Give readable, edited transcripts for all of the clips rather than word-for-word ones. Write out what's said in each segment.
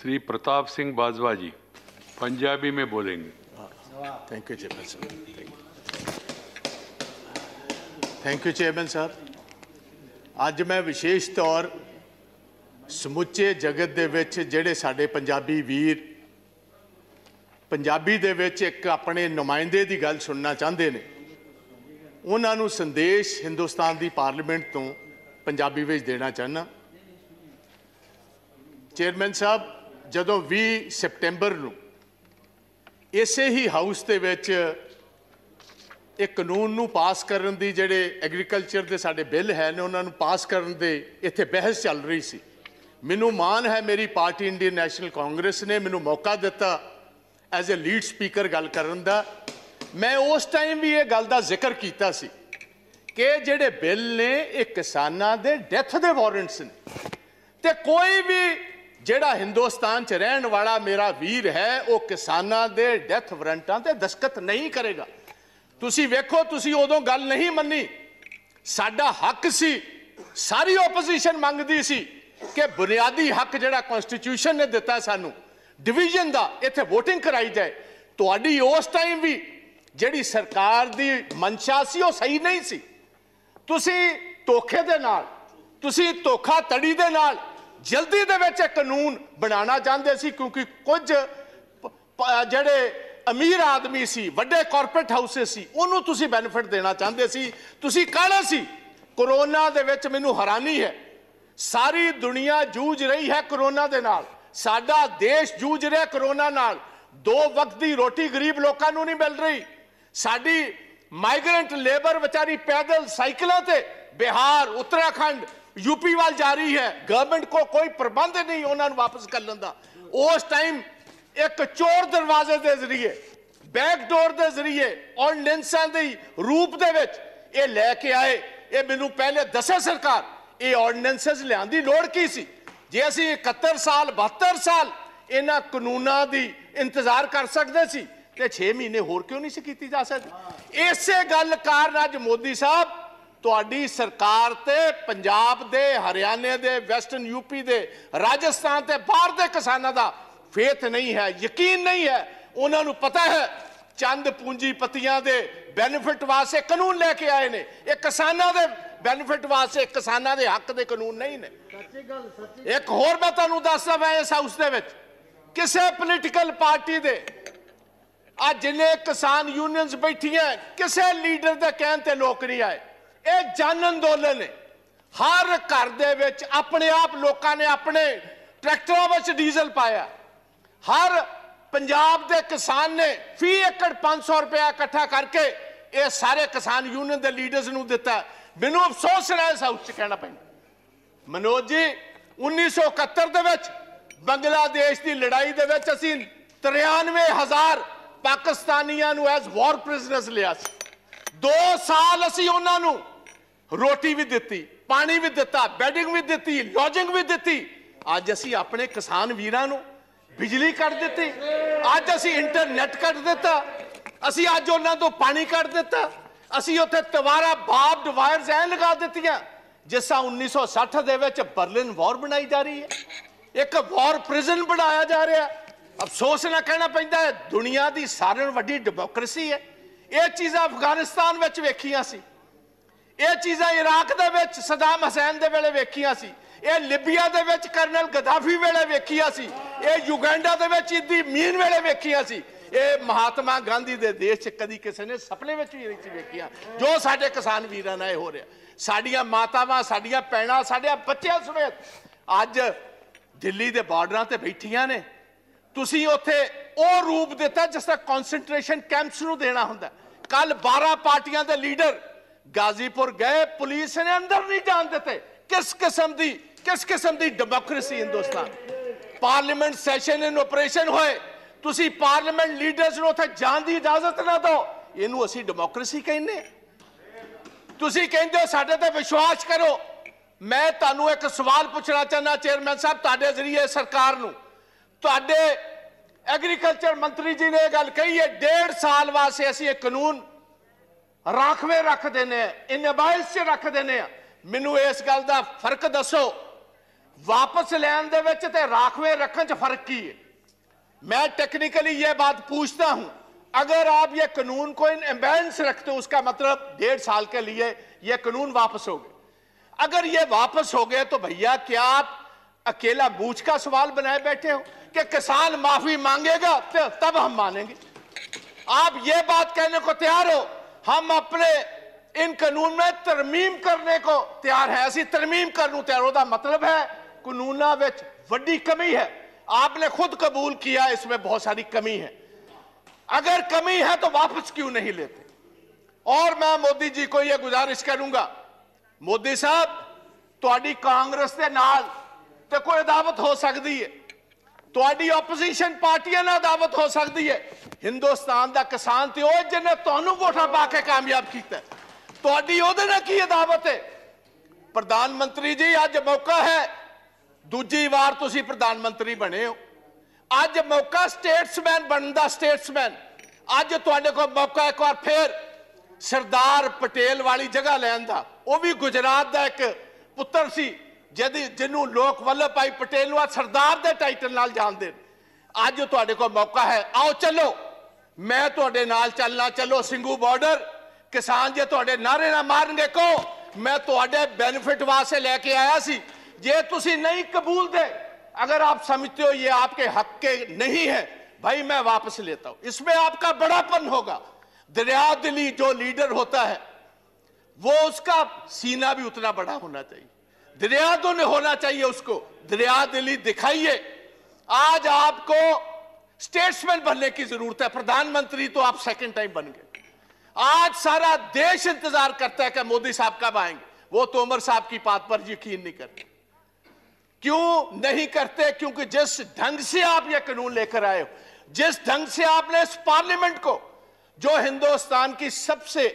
श्री प्रताप सिंह बाजवा जी पंजाबी में बोलेंगे। Thank you chairman साहब। थैंक यू चेयरमैन साहब। आज मैं विशेष तौर ਸਮੁੱਚੇ जगत ਦੇ ਵਿੱਚ ਜਿਹੜੇ ਸਾਡੇ ਪੰਜਾਬੀ ਵੀਰ ਪੰਜਾਬੀ ਦੇ ਵਿੱਚ ਇੱਕ ਆਪਣੇ ਨੁਮਾਇंदे ਦੀ ਗੱਲ ਸੁਣਨਾ ਚਾਹੁੰਦੇ ਨੇ, ਉਹਨਾਂ ਨੂੰ ਸੰਦੇਸ਼ ਹਿੰਦੁਸਤਾਨ ਦੀ ਪਾਰਲੀਮੈਂਟ ਤੋਂ ਪੰਜਾਬੀ ਵਿੱਚ ਦੇਣਾ ਚਾਹਨਾ। ਚੇਅਰਮੈਨ ਸਾਹਿਬ, ਜਦੋਂ 20 ਸਤੰਬਰ ਨੂੰ ਇਸੇ ਹੀ ਹਾਊਸ ਦੇ ਵਿੱਚ एक कानून ਨੂੰ ਪਾਸ ਕਰਨ ਦੀ ਜਿਹੜੇ ਐਗਰੀਕਲਚਰ ਦੇ ਸਾਡੇ ਬਿੱਲ ਹੈ ਨੇ ਉਹਨਾਂ ਨੂੰ ਪਾਸ ਕਰਨ ਦੇ ਇੱਥੇ ਬਹਿਸ ਚੱਲ ਰਹੀ ਸੀ। ਮੈਨੂੰ ਮਾਣ ਹੈ ਮੇਰੀ ਪਾਰਟੀ ਇੰਡੀਅਨ ਨੈਸ਼ਨਲ ਕਾਂਗਰਸ ने ਮੈਨੂੰ ਮੌਕਾ ਦਿੱਤਾ ਐਜ਼ ਅ ਲੀਡ ਸਪੀਕਰ ਗੱਲ ਕਰਨ ਦਾ। मैं उस टाइम भी ये गल का जिक्र किया कि ਜਿਹੜੇ ਬਿੱਲ ने ये किसानों के डेथ के वारंट्स ने, तो कोई भी ਜਿਹੜਾ हिंदुस्तान च रहन वाला मेरा वीर है वो किसानों के डेथ वारंटां ते दस्तखत नहीं करेगा। तुसी वेखो, तुसी उदों गल नहीं मन्नी, साडा हक सी, सारी ओपोजिशन मंगदी सी कि बुनियादी हक जिहड़ा कॉन्स्टिट्यूशन ने दिता सानू डिवीजन दा, इत्थे वोटिंग कराई जाए। तुहाडी उस टाइम भी जिहड़ी सरकार दी मंशा सी वो सही नहीं सी। तुसी धोखे दे नाल, तुसी धोखा तड़ी दे नाल जल्दी दे विच कानून बनाना चाहते सी, क्योंकि कुछ जिहड़े अमीर आदमी सी, वड्डे कॉरपोरेट हाउसेस सी, उन्होंने तुसी बेनिफिट देना चाहते सी, तुसी काड़ा सी। कोरोना दे विच मैनू हैरानी है, सारी दुनिया जूझ रही है कोरोना दे नाल, साडा देश जूझ रहा कोरोना नाल, दो वक्त दी रोटी गरीब लोगों नूं नहीं मिल रही, साडी माइग्रेंट लेबर बेचारी पैदल साइकिलों ते बिहार उत्तराखंड यूपी वाल जा रही है, गवर्नमेंट को कोई प्रबंध नहीं उन्होंने वापस कर लेंदा। उस टाइम एक चोर दरवाजे के जरिए, बैकडोर के जरिए, ऑर्डनेंसा के रूप के ये लैके आए। ये मैनू पहले दसे सरकार ये ऑर्डनेंसेज लियान दी लोड़ की सी? जे असी 71 साल 72 साल इन्हां कानूनां दी इंतजार कर सकते सी ते 6 महीने होर क्यों नहीं सी कीती जा सकदी? इसे गल कारण अज मोदी साहब तुहाडी सरकार ते पंजाब दे, हरियाणे दे, वैस्टर्न यूपी दे, राजस्थान ते बाहर दे किसानां दा फेथ नहीं है, यकीन नहीं है। उन्होंने पता है चंद पूंजीपतियों के बेनीफिट वास्ते कानून लेके आए ने, ये किसानों के बेनीफिट वास्ते, किसानों के हक के कानून नहीं ने। एक होर मैं तुहानूं दसदा वां, इस हाउस दे विच किसी पोलिटिकल पार्टी के आ जिन्ने किसान यूनियनस बैठिया, किसी लीडर के कहने ते लोक नहीं आए। ये जन अंदोलन है, हर घर दे विच अपने आप लोगों ने अपने ट्रैक्टरों में डीजल पाया, हर पंजाब के किसान ने 20 एकड़ 500 रुपया इकट्ठा करके ये सारे किसान यूनियन के लीडर्स नूं दिता। मैनू अफसोस है इस हाउस च कहना पैंदा, मनोज जी 1971 दे विच बांग्लादेश की लड़ाई दे विच असीं 93,000 पाकिस्तानियां नूं एज वॉर प्रिजनर्स लिया सी। 2 साल असीं उन्हां नूं रोटी भी दिती, पानी भी दिता, बैडिंग भी दिती, लॉजिंग भी दिती। अज असीं अपने किसान वीरां नूं बिजली कट दी, अज असी इंटरनेट कट दिता, असी अज उन्हां तों पानी कट दिता, असी उत्थे तवारा बाब्ड वायरस ऐ लगा दित्तियां जिसा 1960 दे विच बर्लिन वॉर बनाई जा रही है, एक वॉर प्रिजन बनाया जा रहा है। अफसोस ना कहना पैंदा है दुनिया की सारें वड्डी डेमोक्रेसी है। ये चीज़ां अफगानिस्तान विच वेखियां सी, ये चीज़ां इराक दे विच सदाम हुसैन दे वेले वेखियां सी, ये लिबिया दे विच कर्नल गद्दाफी वेले वेखियां सी, ये युगांडा दे विच इदी मीन वेले वेखियां सी, ये महात्मा गांधी दे देश च कदी किसी ने सपने विच भी नहीं वेखियां जो साडे किसान वीरां नाल हो रहा। साडियां मातावां, साडियां भैणां, साडे बच्चेयां समेत अज दिल्ली दे बार्डरां ते बैठियां ने। तुसीं उत्थे ओह रूप दित्ता जिस तरह कॉन्सनट्रेशन कैंप्स नूं देना हुंदा। कल 12 पार्टियां दे लीडर गाजीपुर गए, पुलिस ने अंदर नहीं जान दिते। किस किस्म की democracy Hindustan? Parliament session in operation होए, तुसी पार्लीमेंट लीडर्स नूं उत्थे जाण दी इजाजत ना दो, इनू असी डेमोक्रेसी कहने? तुसी कहंदे हो साडे ते विश्वास करो। मैं तुहानूं एक सवाल पुछना चाहना चेयरमैन साहब, तुहाडे जरिए सरकार नूं, तुहाडे एग्रीकल्चर मंत्री जी ने गल कही है 1.5 साल वास्ते असी इह कानून राखवे रख देने, इनबाइस च रख देने। मैनू इस गल का फर्क दसो, वापस लैन दे विच ते राखवें रखने च फर्क की है? मैं टेक्निकली ये बात पूछता हूं, अगर आप ये कानून को इन एम्बेलेंस रखते हो उसका मतलब 1.5 साल के लिए ये कानून वापस हो गए। अगर ये वापस हो गए तो भैया क्या आप अकेला बूझ का सवाल बनाए बैठे हो कि किसान माफी मांगेगा तब हम मानेंगे? आप ये बात कहने को तैयार हो हम अपने इन कानून में तरमीम करने को तैयार है, ऐसी तरमीम करने तैयार होता मतलब है कानूना विच वड्डी कमी है। आपने खुद कबूल किया इसमें बहुत सारी कमी है, अगर कमी है तो वापस क्यों नहीं लेते? और मैं मोदी जी को यह गुजारिश करूंगा, मोदी साहब तुहाडी कांग्रेस के नाल ते कोई अदावत हो सकती है, तुहाडी ओपोजिशन पार्टियां नाल अदावत हो सकती है, हिंदुस्तान का किसान तो वह जिन्हें तुहानू वोटा पा के कामयाब किया, तुहाडी ओहदे नाल की अदावत है? प्रधानमंत्री जी अज मौका है, दूजी वार तुसी प्रधानमंत्री बने हो, अज मौका स्टेट्समैन बनदा, स्टेट्समैन अज तुहाडे कोल मौका एक बार फिर सरदार पटेल वाली जगह लैन दा। वह भी गुजरात का एक पुत्र सी जिन्हों लोग वल्लभ भाई पटेल सरदार के टाइटल नाल जानते हैं। अज तुहाडे कोल मौका है, आओ चलो मैं तुहाडे नाल चलना, चलो सिंघू बॉर्डर, किसान जे तुहाडे नारे ना मारनगे कहो मैं तुहाडे बेनीफिट वास्ते लैके आया सी, जे तुसी नहीं कबूल दे, अगर आप समझते हो ये आपके हक के नहीं है, भाई मैं वापस लेता हूं। इसमें आपका बड़ापन होगा, दरिया दिली जो लीडर होता है वो उसका सीना भी उतना बड़ा होना चाहिए, दरियादुन होना चाहिए उसको, दरिया दिली दिखाइए। आज आपको स्टेट्समैन बनने की जरूरत है, प्रधानमंत्री तो आप 2nd टाइम बन गए। आज सारा देश इंतजार करता है कि मोदी साहब कब आएंगे, वो तोमर साहब की बात पर यकीन नहीं करते। क्यों नहीं करते? क्योंकि जिस ढंग से आप ये कानून लेकर आए हो, जिस ढंग से आपने इस पार्लियामेंट को, जो हिंदुस्तान की सबसे,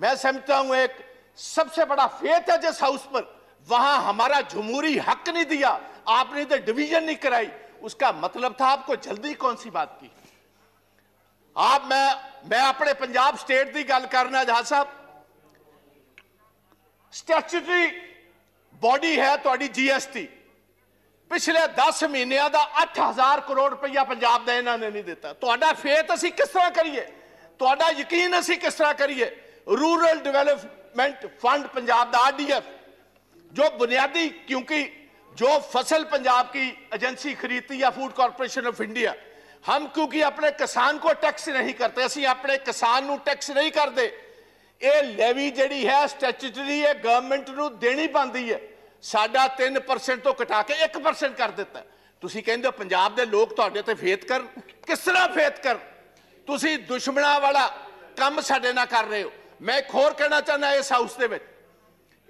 मैं समझता हूं एक सबसे बड़ा फेथ है जिस हाउस पर, वहां हमारा जमहूरी हक नहीं दिया आपने, तो डिवीजन नहीं कराई, उसका मतलब था आपको जल्दी कौन सी बात की। आप मैं अपने पंजाब स्टेट की गल करना, जहां साहब स्टैचूटरी बॉडी है तुहाडी GST, पिछले 10 महीनों का 8000 करोड़ रुपया पंजाब का इन्होंने नहीं दिता। तुहाडा फेथ असी किस तरह करिए, तुहाडा यकीन असी किस तरह करिए? रूरल डिवेलपमेंट फंड पंजाब का RDF जो बुनियादी, क्योंकि जो फसल पंजाब की एजेंसी खरीदती है फूड कॉरपोरेशन ऑफ इंडिया, हम क्योंकि अपने किसान को टैक्स नहीं करते, असी अपने किसान को टैक्स नहीं करते, ये लेवी जी है स्टैचूटरी है गवर्नमेंट को देनी पाती है, साढ़ा 3% तो घटा के 1% कर दिता। तुसी कहंदे हो पंजाब दे लोग तुहाडे ते फेथ कर, किस तरह फेथ कर? तुसी दुश्मना वाला काम साडे नाल कर रहे हो। मैं एक होर कहना चाहना इस हाउस दे विच,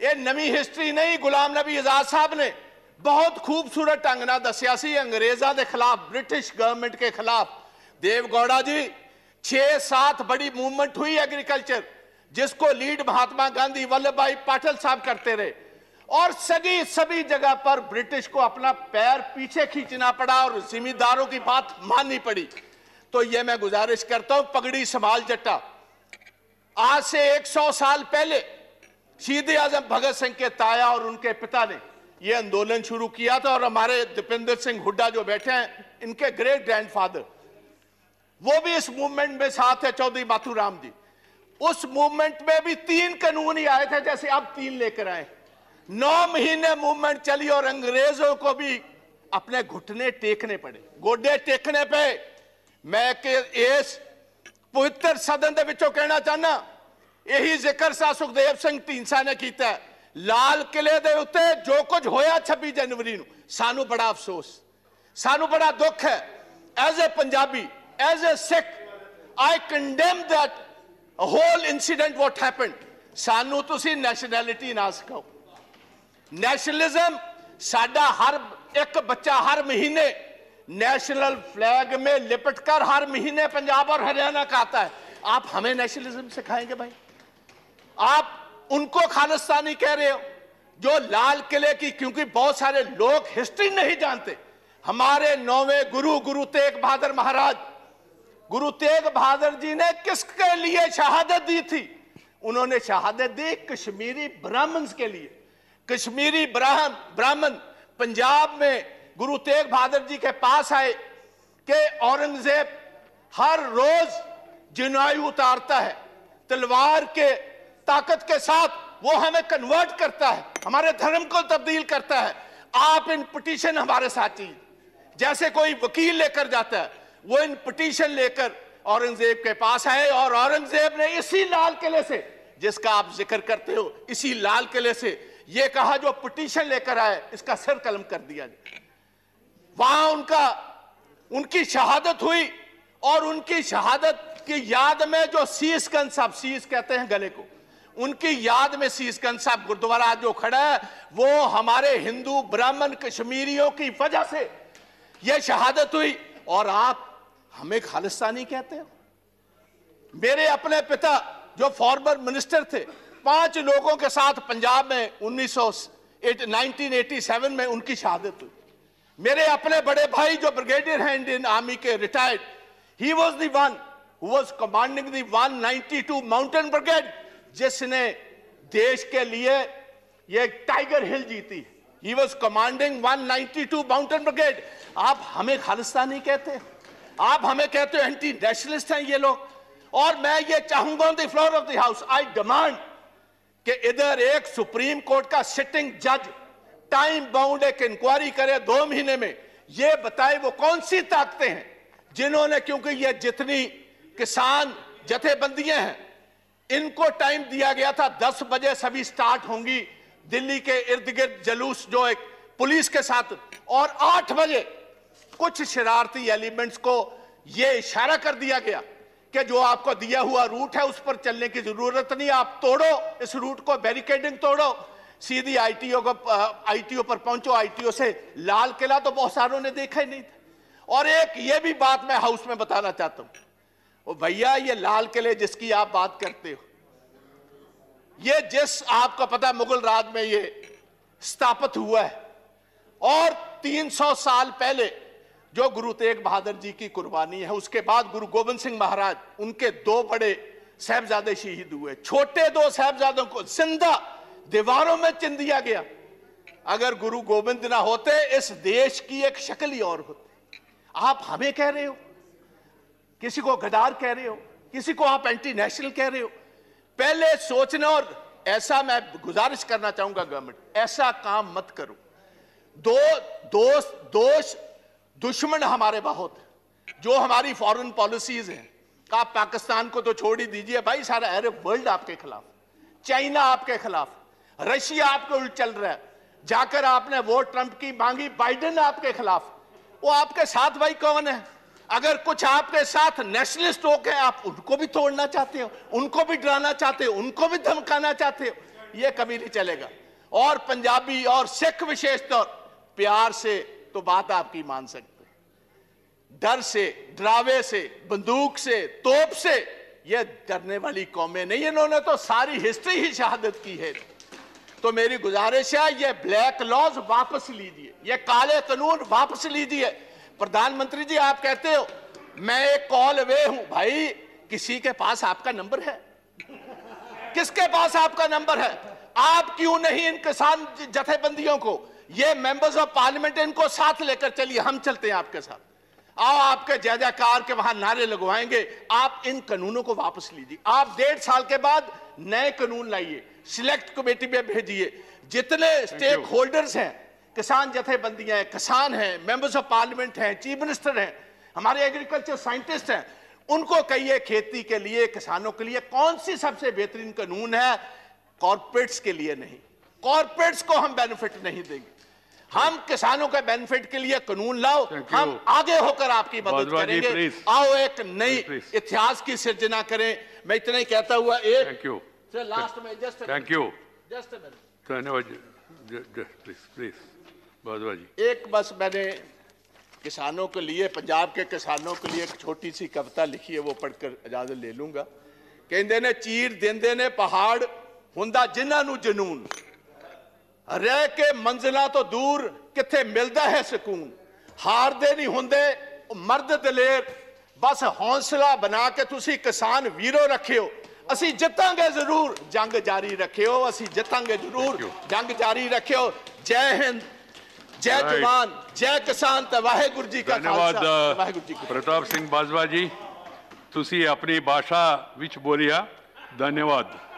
ये नवी हिस्टरी नहीं, गुलाम नबी आजाद साहब ने बहुत खूबसूरत ढंग नाल दस्सिया सी अंग्रेज़ां दे खिलाफ, ब्रिटिश गवर्नमेंट के खिलाफ। देवगौड़ा जी 6-7 बड़ी मूवमेंट हुई एग्रीकल्चर, जिसको लीड महात्मा गांधी वल्लभ भाई पटेल साहब करते रहे, और सभी सभी जगह पर ब्रिटिश को अपना पैर पीछे खींचना पड़ा और जिम्मेदारों की बात माननी पड़ी। तो यह मैं गुजारिश करता हूं, पगड़ी संभाल जट्टा, आज से 100 साल पहले शहीद आजम भगत सिंह के ताया और उनके पिता ने यह आंदोलन शुरू किया था, और हमारे दीपेंद्र सिंह हुड्डा जो बैठे हैं इनके ग्रेट ग्रैंडफादर वो भी इस मूवमेंट में साथ है, चौधरी माथुराम जी। उस मूवमेंट में भी 3 कानून ही आए थे जैसे अब 3 लेकर आए। 9 महीने मूवमेंट चली और अंग्रेजों को भी अपने घुटने टेकने पड़े, गोडे टेकने पे। मैं इस पवित्र सदन के विचों कहना चाहना, यही जिक्र सा सुखदेव सिंह ढींसा ने किया है, लाल किले के उत्ते जो कुछ होया 26 जनवरी को, सानू बड़ा अफसोस, सानू बड़ा दुख है। As a Punjabi, as a Sikh, I condemn that whole incident what happened. सानू तुसी नैशनैलिटी ना सिखाओ, नेशनलिज्म साडा हर एक बच्चा हर महीने नेशनल फ्लैग में लिपटकर हर महीने पंजाब और हरियाणा का आता है। आप हमें नेशनलिज्म सिखाएंगे भाई? आप उनको खालिस्तानी कह रहे हो जो लाल किले की, क्योंकि बहुत सारे लोग हिस्ट्री नहीं जानते, हमारे 9वें गुरु तेग बहादुर महाराज, गुरु तेग बहादुर जी ने किसके लिए शहादत दी थी? उन्होंने शहादत दी कश्मीरी ब्राह्मण्स के लिए। कश्मीरी ब्राह्मण पंजाब में गुरु तेग बहादुर जी के पास आए कि औरंगजेब हर रोज जिनाई उतारता है, तलवार के ताकत के साथ वो हमें कन्वर्ट करता है, हमारे धर्म को तब्दील करता है, आप इन पिटीशन हमारे साथ ही, जैसे कोई वकील लेकर जाता है, वो इन पिटीशन लेकर औरंगजेब के पास आए और औरंगजेब ने इसी लाल किले से, जिसका आप जिक्र करते हो, इसी लाल किले से ये कहा जो पिटीशन लेकर आए इसका सर कलम कर दिया। वहां उनकी शहादत हुई और उनकी शहादत की याद में जो सीसगंज साहब, सीस कहते हैं गले को, उनकी याद में सीसगंज साहब गुरुद्वारा जो खड़ा है वो हमारे हिंदू ब्राह्मण कश्मीरियों की वजह से ये शहादत हुई। और आप हमें खालिस्तानी कहते हो? मेरे अपने पिता जो फॉर्मर मिनिस्टर थे, 5 लोगों के साथ पंजाब में 1987 में उनकी शहादत हुई। मेरे अपने बड़े भाई जो ब्रिगेडियर हैं इंडियन आर्मी के, retired, he was the one who was commanding the 192 mountain brigade, जिसने देश के लिए ये टाइगर हिल जीती। He was commanding 192 mountain brigade. आप हमें खालिस्तानी कहते हैं, आप हमें कहते हो एंटी नेशनलिस्ट हैं ये लोग। और मैं ये चाहूंगा on the floor of the house I demand कि इधर एक सुप्रीम कोर्ट का सिटिंग जज टाइम बाउंड एक इंक्वायरी करे 2 महीने में, ये बताए वो कौन सी ताकतें हैं जिन्होंने, क्योंकि ये जितनी किसान जथेबंदियां हैं इनको टाइम दिया गया था, 10 बजे सभी स्टार्ट होंगी दिल्ली के इर्द गिर्द जलूस जो एक पुलिस के साथ, और 8 बजे कुछ शरारती एलिमेंट्स को यह इशारा कर दिया गया कि जो आपको दिया हुआ रूट है उस पर चलने की जरूरत नहीं, आप तोड़ो इस रूट को, बैरिकेडिंग तोड़ो, सीधी आईटीओ पर पहुंचो, आईटीओ से लाल किला तो बहुत सारों ने देखा ही नहीं था। और एक ये भी बात मैं हाउस में बताना चाहता हूं, ओ भैया ये लाल किले जिसकी आप बात करते हो, ये जिस, आपको पता मुगल राज में ये स्थापित हुआ है और 300 साल पहले जो गुरु तेग बहादुर जी की कुर्बानी है, उसके बाद गुरु गोविंद सिंह महाराज, उनके 2 बड़े साहबजादे शहीद हुए, छोटे 2 साहबजादों को जिंदा दीवारों में चिन दिया गया। अगर गुरु गोविंद ना होते इस देश की एक शक्ल ही और होती। आप हमें कह रहे हो, किसी को गद्दार कह रहे हो, किसी को आप एंटी नेशनल कह रहे हो, पहले सोचना। और ऐसा मैं गुजारिश करना चाहूंगा गवर्नमेंट, ऐसा काम मत करो। दोष दुश्मन हमारे बहुत जो हमारी फॉरेन पॉलिसीज हैं, आप पाकिस्तान को तो छोड़ ही दीजिए भाई, सारा अरब वर्ल्ड आपके खिलाफ, चाइना आपके खिलाफ, रशिया आपके उल्ट चल रहा है, जाकर आपने वोट ट्रंप की मांगी, बाइडेन आपके खिलाफ, वो आपके साथ भाई कौन है? अगर कुछ आपके साथ नेशनलिस्ट हो गए, आप उनको भी तोड़ना चाहते हो, उनको भी डराना चाहते हो, उनको भी धमकाना चाहते हो, ये कभी नहीं चलेगा। और पंजाबी और सिख विशेषतौर प्यार से तो बात आपकी मान सकते, डर से, डरावे से, बंदूक से, तोप से, ये डरने वाली कौमें नहीं, इन्होंने तो सारी हिस्ट्री ही शहादत की है। तो मेरी गुजारिश है ये ब्लैक लॉज वापस लीजिए, ये काले कानून वापस लीजिए। प्रधानमंत्री जी आप कहते हो मैं एक कॉल अवे हूं, भाई किसी के पास आपका नंबर है? किसके पास आपका नंबर है? आप क्यों नहीं इन किसान जथेबंदियों को, ये मेंबर्स ऑफ पार्लियामेंट, इनको साथ लेकर चलिए, हम चलते हैं आपके साथ, आओ आपके जय जयकार के वहां नारे लगवाएंगे। आप इन कानूनों को वापस लीजिए, आप 1.5 साल के बाद नए कानून लाइए, सिलेक्ट कमेटी में भेजिए, जितने स्टेक होल्डर्स हैं, किसान जथेबंदियां हैं, किसान हैं, मेंबर्स ऑफ पार्लियामेंट हैं, चीफ मिनिस्टर हैं, हमारे एग्रीकल्चर साइंटिस्ट हैं, उनको कहिए खेती के लिए, किसानों के लिए कौन सी सबसे बेहतरीन कानून है, कॉर्पोरेट्स के लिए नहीं, कॉर्पोरेट्स को हम बेनिफिट नहीं देंगे, हम किसानों के बेनिफिट के लिए कानून लाओ, हम आगे होकर आपकी मदद करेंगे। आओ एक नई इतिहास की सिर्जना करें। मैं इतना ही कहता हुआ एक थैंक यू सर, लास्ट में जस्ट थैंक यू जस्ट धन्यवाद प्लीज प्लीज बाजवा जी। एक बस मैंने किसानों के लिए, पंजाब के किसानों के लिए एक छोटी सी कविता लिखी है, वो पढ़कर इजाजत ले लूंगा। कहते ने चीर देंदे ने पहाड़ हुंदा जिन्हां नूं जनून, रह के मंजिला तो दूर किथे मिलता है सुकून, हारदे नहीं हुंदे मर्द दलेर, बस हौसला बना के तुसी किसान वीरो रखियो, असी जितांगे जरूर, जंग जारी रखियो, असी जितांगे जरूर, जंग जारी रखियो। जय हिंद, जय जवान जय किसान वाहेगुरु जी का खालसा वाहेगुरु जी। प्रताप सिंह बाजवा जी तुसी अपनी भाषा विच बोलिया, धन्यवाद।